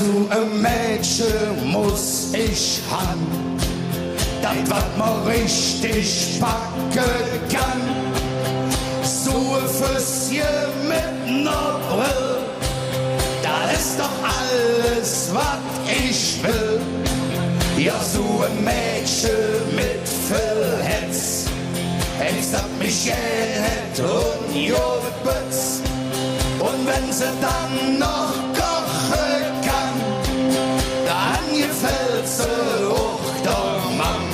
zu einem Mädchen muss ich han, das was man richtig packen kann. So ein Füßchen mit ner Brill, da ist doch alles, was ich will. Ja, so ein Mädchen mit viel Hetz, es hat mich gehett und Jorbitz. Und wenn sie dann noch kochen kann, dann gefällt sie auch der Mann.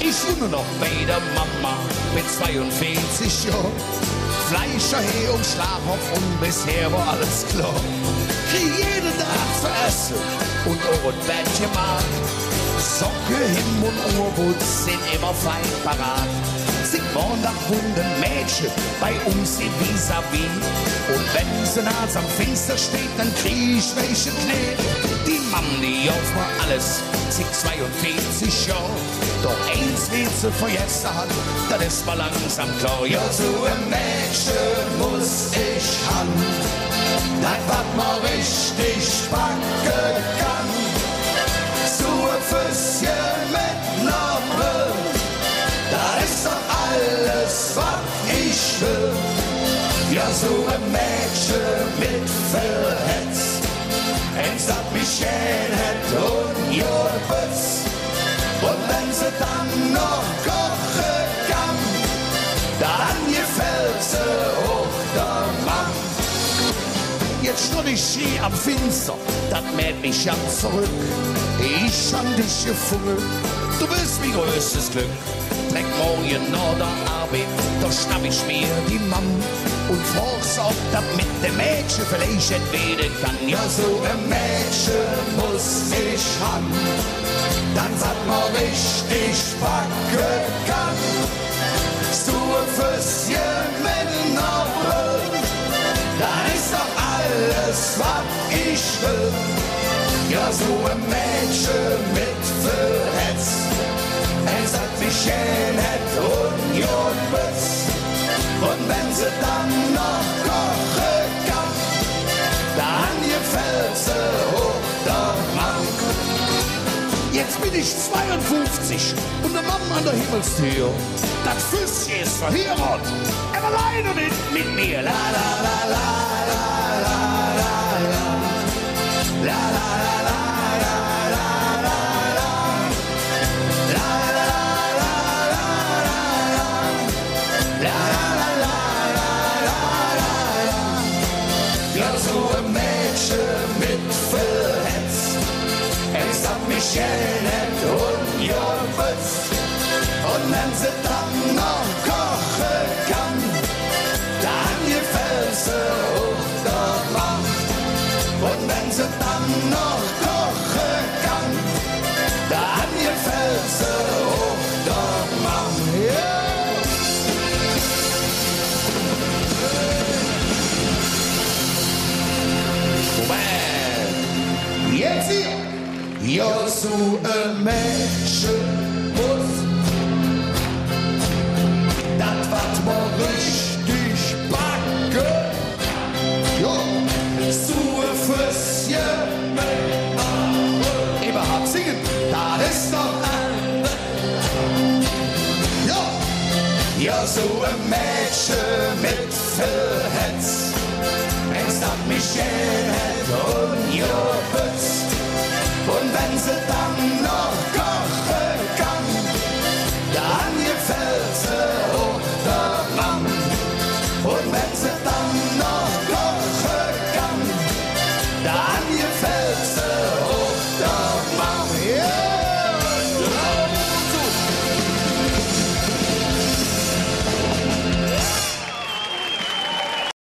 Ich wohne noch bei der Mama mit 42 Jahren. Fleischer, Heh und Schlafhoff und bisher war alles klar. Krieg jeden Tag zu essen und auch ein Bettchen mag. Socke, Himm und Ohrwutz sind immer fein parat. Sie waren nach Hunden Mädchen bei uns in vis-à-vis. Und wenn sie nass am Fenster steht, dann krieg ich welche Knie. Die Mann, die auf mal alles, sie 42 Jahre. Doch eins wird sie vergessen hat, das ist mal langsam klar. Ja, so ein Mädchen muss ich han, das was man richtig packen kann. So ein Füßchen mit ner Brill, da ist doch alles, was ich will. Ja, so ein Mädchen mit viel Hetz, es hat mich gehett und Jorbitz. Und wenn sie dann noch kochen kann, dann gefällt sie auch der Mann. Jetzt stund ich schrie am Finster, das mäht mich ja zurück. Ich hab dich gefunden, du bist mein größtes Glück. Dreck morgen nach der Arbeit, da schnapp ich mir die Mann und frag's, ob das mit dem Mädchen vielleicht entweder kann. Ja, so ein Mädchen muss ich haben, dann sagt man richtig packen kann. So ein Füßchen mit ner Brill, da ist doch alles, was ich will. Ja, so ein Mädchen mit viel Hetz, es hat mich gehett und Jorbitz. Und wenn sie dann noch kochen kann, dann gefällt sie auch der Mann. Jetzt bin ich 52 und der Mann an der Himmelstür. Das Füßchen ist verheiratet, aber leider nicht mit mir. La la la la. La la la la la la la. La la la la la la. La la la la la. Ja, so ein Mädchen mit viel Hetz, es hat mich gehett und Jorbitz. Und wenn sie dann noch kochen kann, dann gefällt sie auch der Mann. Und wenn sie dann noch kochen kann, dann gefällt sie auch der Mann. Yeah. Wobei, jetzt hier, ja, so ein Mädchen muss, das was man richtig packen. Ja. So ein Füßchen mit ner Brill, überhaupt singen, da ist doch ein. Ja, ja, so ein Mädchen mit viel Hetz, es hat mich gehett und Jorbitz. Und wenn sie dann noch